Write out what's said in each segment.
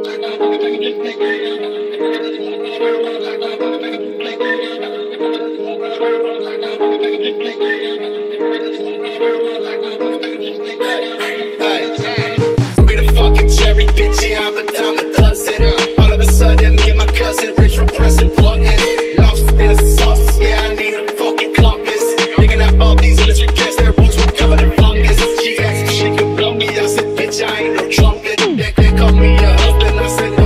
We're the fucking cherry bitch, yeah, I'm the diamond cousin. All of a sudden, me and my cousin, rich from pressing bluntness. Lost in the sauce, yeah, I need a fucking clumpus. Digging up all these electric cats, their roots were covered in fungus. She asked if she could blow me, I said, bitch, I ain't no trumpet. They call me a husband, I said, I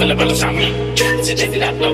feel about the time. Today that I blow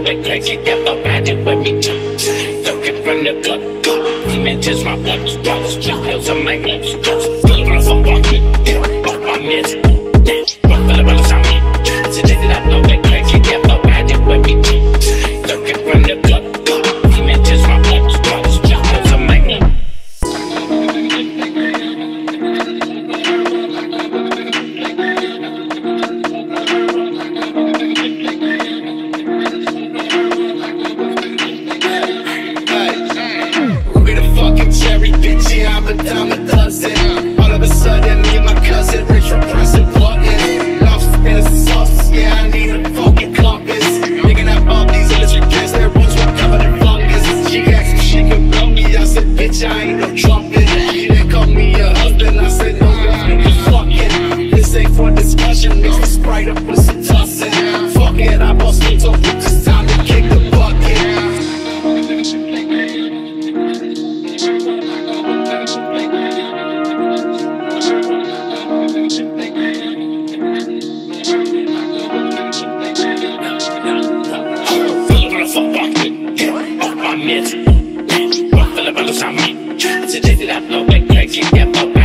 back, I can't get up.